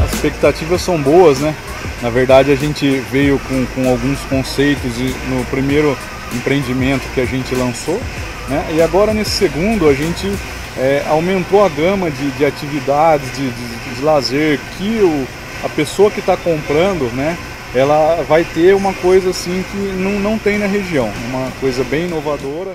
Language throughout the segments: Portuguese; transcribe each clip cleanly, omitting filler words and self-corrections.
As expectativas são boas, né? Na verdade a gente veio com alguns conceitos no primeiro empreendimento que a gente lançou, né? E agora nesse segundo a gente aumentou a gama de atividades, de lazer que a pessoa que está comprando, né? Ela vai ter uma coisa assim que não tem na região, uma coisa bem inovadora.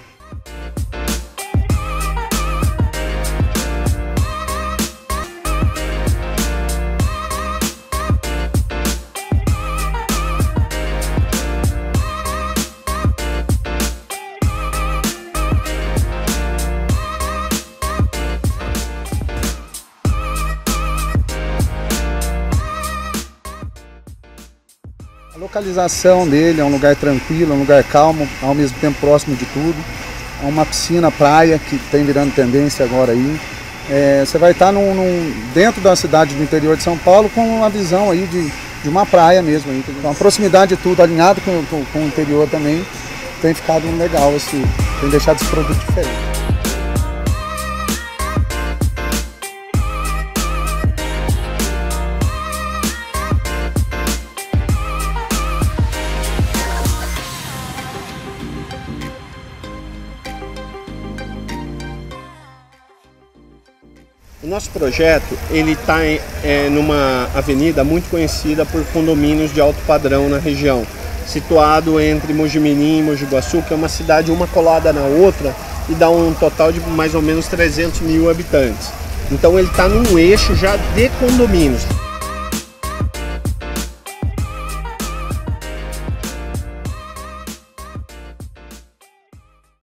A localização dele é um lugar tranquilo, um lugar calmo, ao mesmo tempo próximo de tudo. É uma piscina, praia, que tem virando tendência agora aí. Você vai estar dentro da cidade do interior de São Paulo com uma visão aí de uma praia mesmo. Aí. Então, a proximidade de tudo, alinhado com o interior também, tem ficado legal, assim, tem deixado esse produto diferente. O nosso projeto está numa avenida muito conhecida por condomínios de alto padrão na região, situado entre Mogi Mirim e Mogi Guaçu, que é uma cidade uma colada na outra e dá um total de mais ou menos 300 mil habitantes. Então ele está num eixo já de condomínios.